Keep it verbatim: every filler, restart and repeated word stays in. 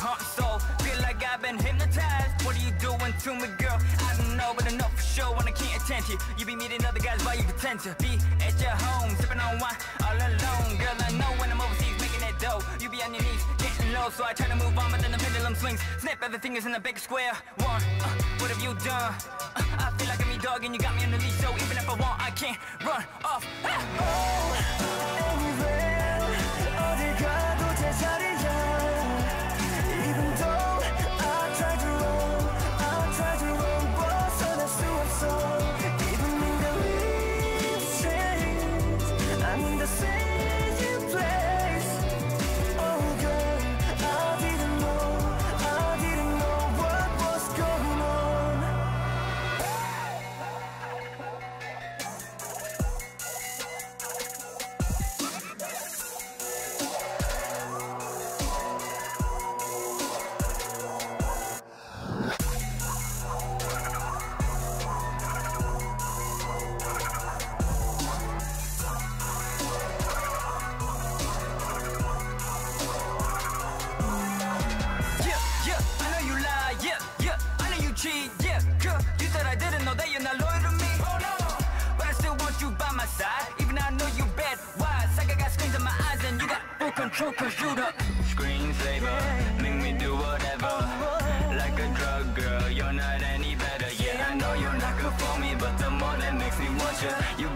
Heart and soul, feel like I've been hypnotized. What are you doing to me, girl? I don't know, but I know for sure when I can't attend you. You be meeting other guys while you pretend to be at your home, sipping on wine all alone. Girl, I know when I'm overseas making that dough, you be on your knees getting low. So I try to move on, but then the pendulum swings. Snap everything is in the big square one. Uh, what have you done? Uh, I feel like I'm your dog and you got me on the leash. So even if I want, I can't run off. Ah! Oh, true, cause you the ScreenSlaver, make me do whatever. Like a drug, girl, you're not any better. Yeah, I know you're not good for me, but the more that makes me want you. You